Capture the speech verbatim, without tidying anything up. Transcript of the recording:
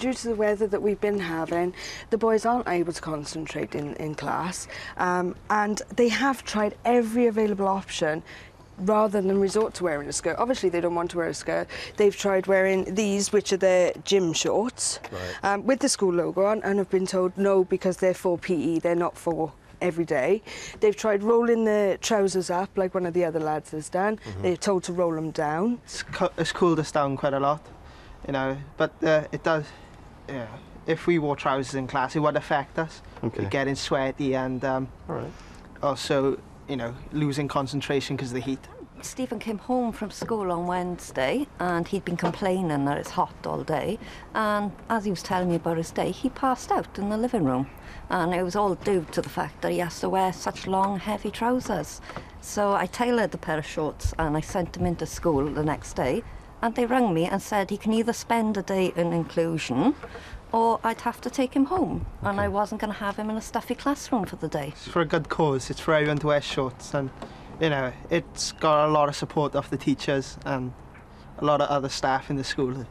due to the weather that we've been having, the boys aren't able to concentrate in, in class, um, and they have tried every available option rather than resort to wearing a skirt. Obviously they don't want to wear a skirt. They've tried wearing these, which are their gym shorts, right. um, with the school logo on, and have been told no, because they're for P E, they're not for every day. They've tried rolling the trousers up like one of the other lads has done. Mm-hmm. They're told to roll them down. It's, co it's cooled us down quite a lot, you know, but uh, it does, yeah. If we wore trousers in class, it would affect us. Okay. We're getting sweaty and um, all right. also, you know, losing concentration because of the heat. Stephen came home from school on Wednesday and he'd been complaining that it's hot all day, and as he was telling me about his day, he passed out in the living room, and it was all due to the fact that he has to wear such long heavy trousers. So I tailored a pair of shorts and I sent him into school the next day, and they rang me and said he can either spend a day in inclusion or I'd have to take him home, okay. and I wasn't going to have him in a stuffy classroom for the day. It's for a good cause, it's for everyone to wear shorts, and you know, it's got a lot of support off the teachers and a lot of other staff in the school.